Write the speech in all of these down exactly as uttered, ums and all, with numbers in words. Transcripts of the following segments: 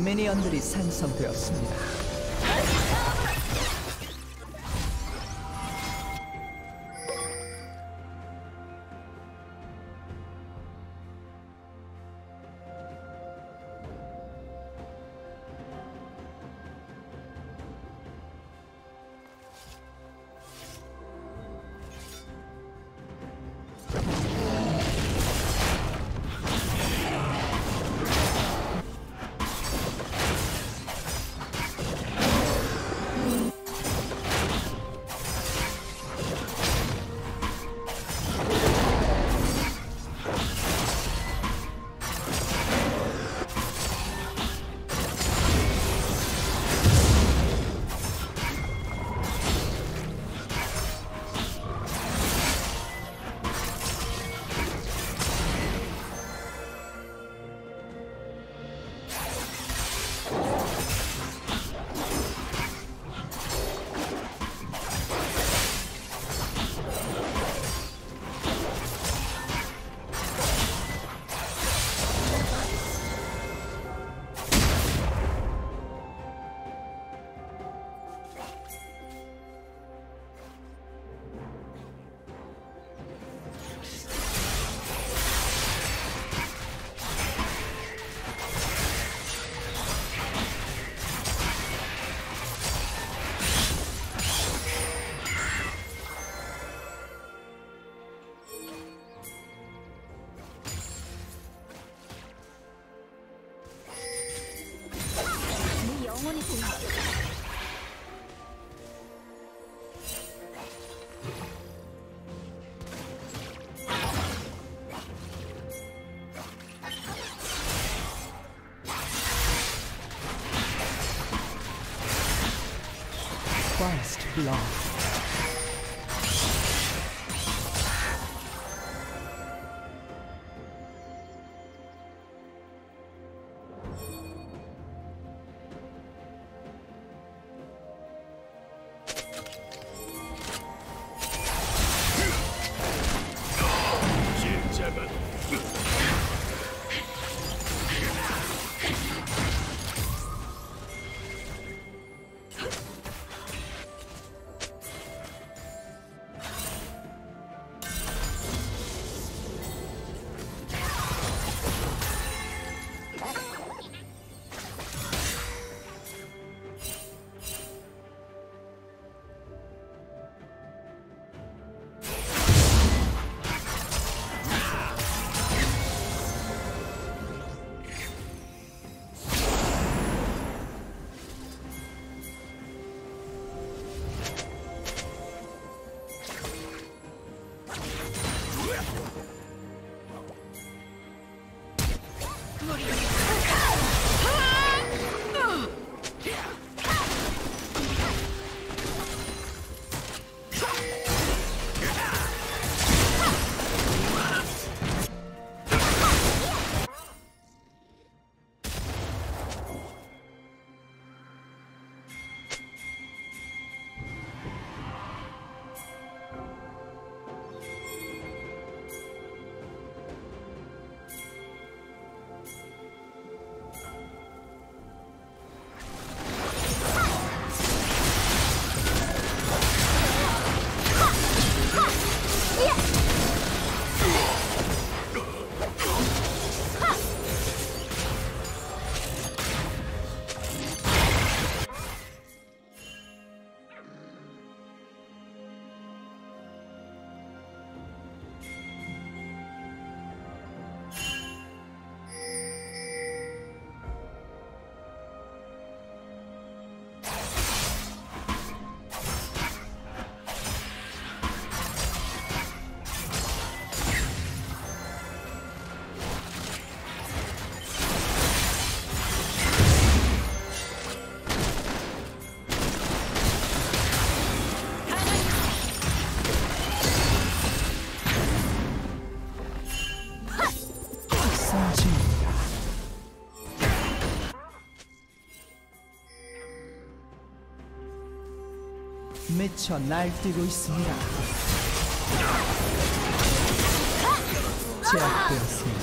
미니언들이 생성되었습니다. First blood. 미쳐 날뛰고 있습니다. 제압되었습니다.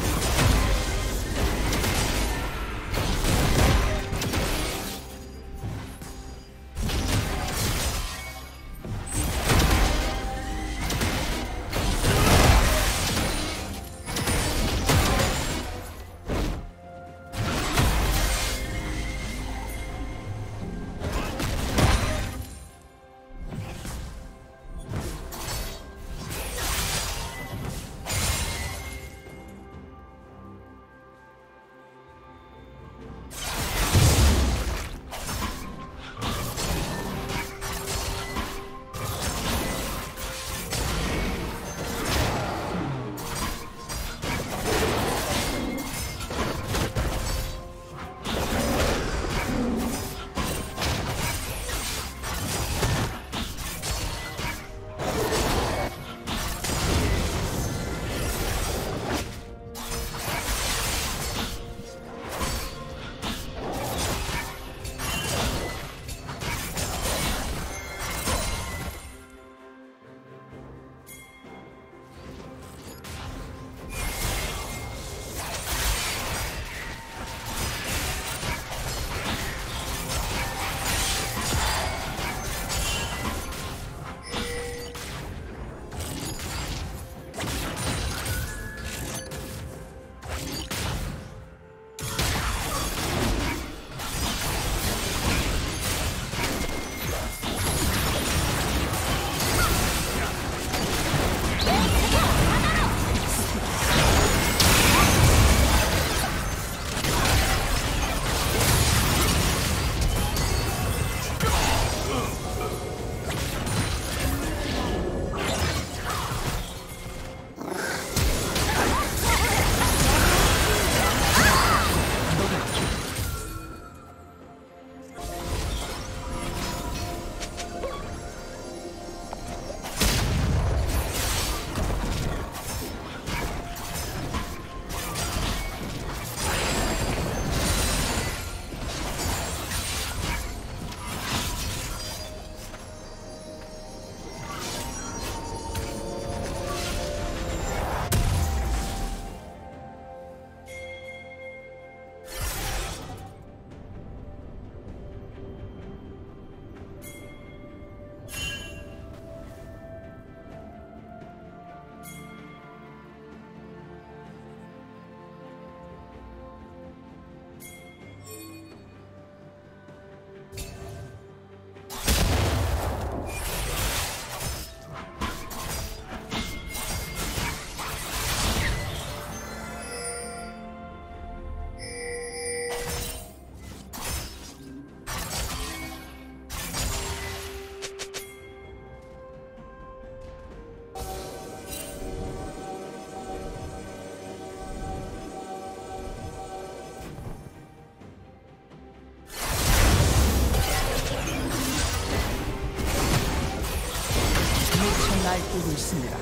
날뛰고 있습니다.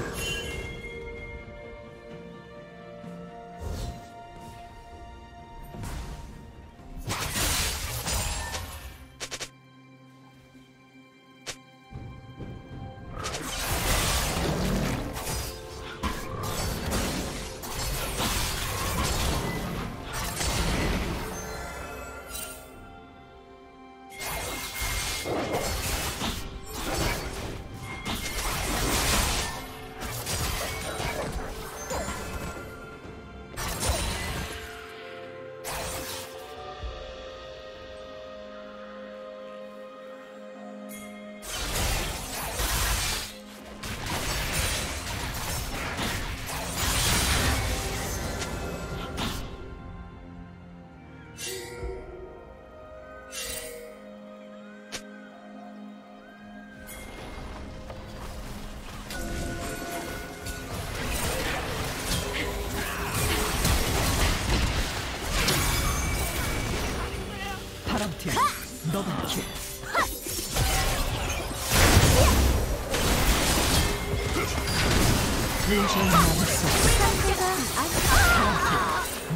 더블킬.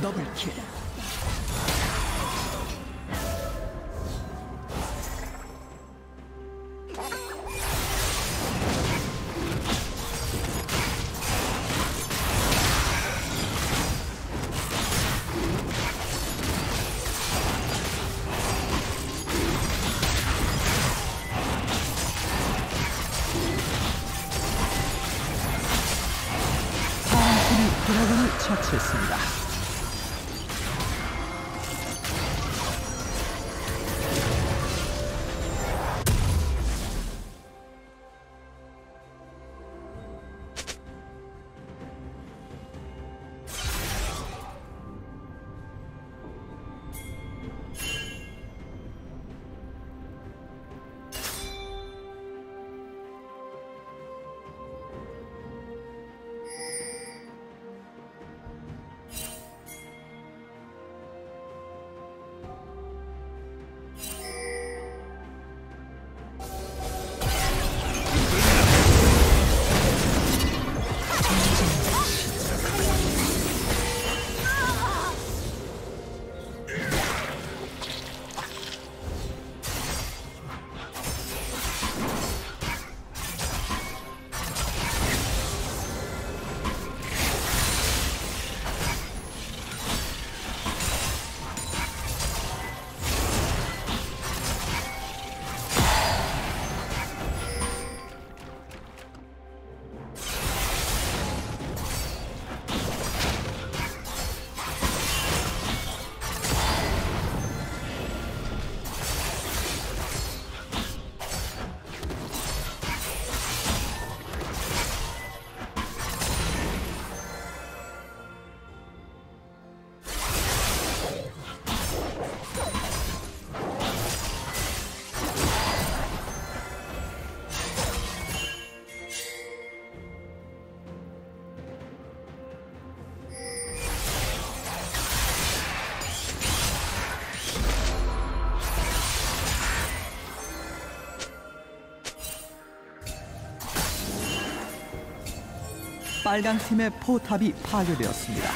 더블킬. 드라군을 처치했습니다. 빨강 팀의 포탑이 파괴되었습니다.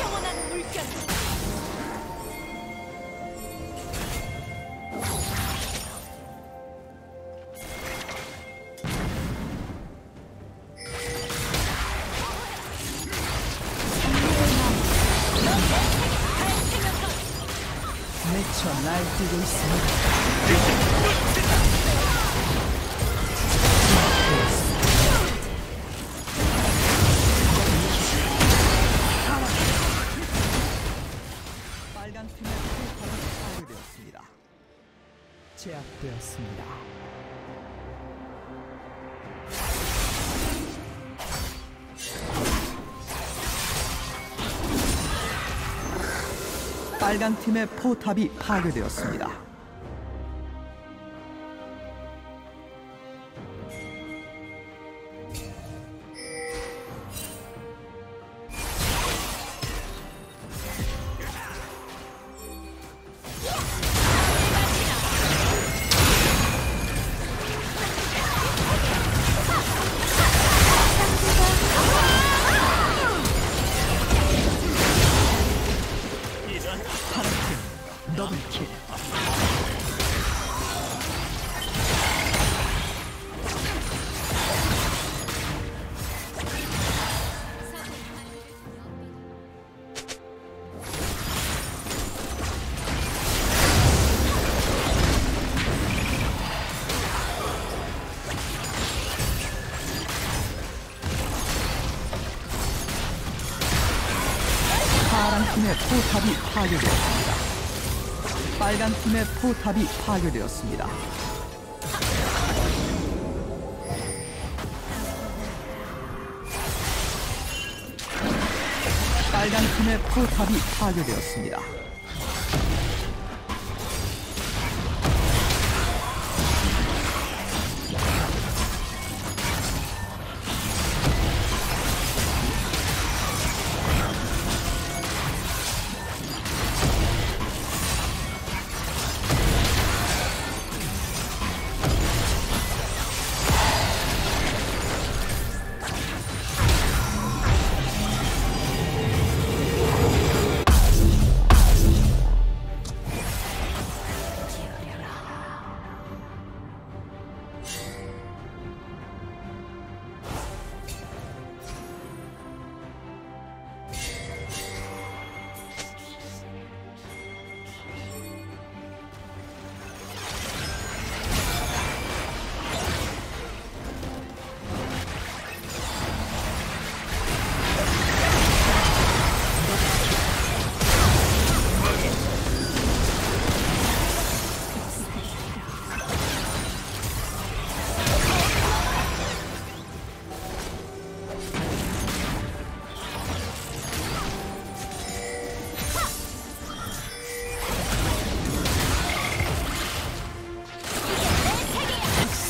영원한 물결. 미쳐 날뛰고 있습니다. 빨간 팀의 포탑이 파괴되었습니다. 제압되었습니다. 빨강 팀의 포탑이 파괴되었습니다. 팀의 포탑이 파괴되었습니다. 빨간 팀의 포탑이 파괴되었습니다. 빨간 팀의 포탑이 파괴되었습니다.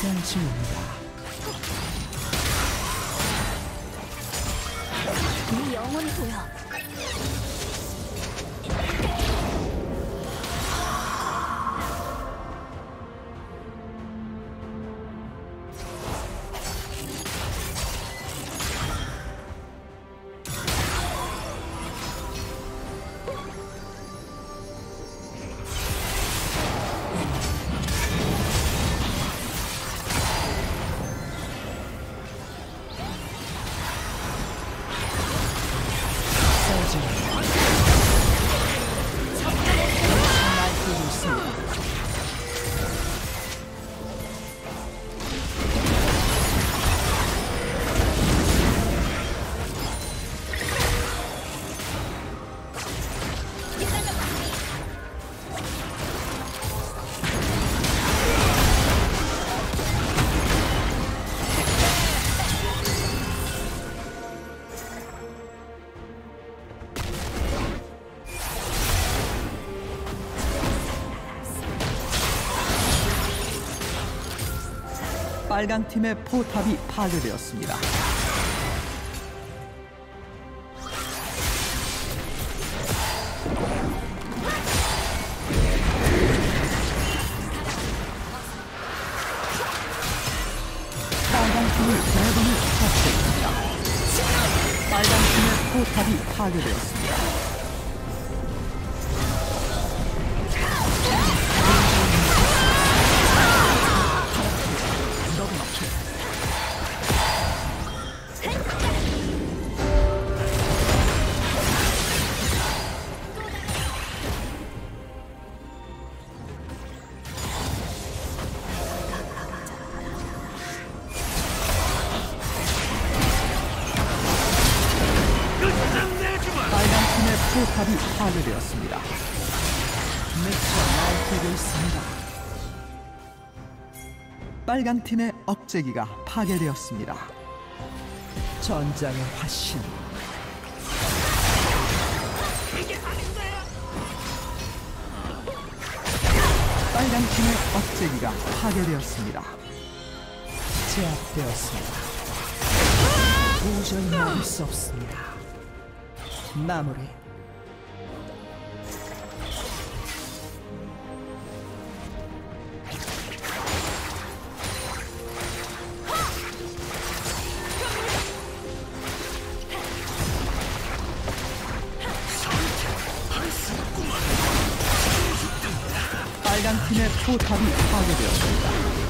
심상치 옵니다. 네 영혼 보여. 빨강 팀의 포탑이 파괴되었습니다. 빨강 팀을 대군을 처치했습니다. 빨강 팀의 포탑이 파괴되었습니다. 포탑이 파괴되었습니다. 맥스와 나이트를 쓴다. 빨간 팀의 억제기가 파괴되었습니다. 전장의 화신. 빨간 팀의 억제기가 파괴되었습니다. 제압되었습니다. 도저히 막을 수 없습니다. 마무리. 빨간 팀의 포탑이 파괴되었습니다.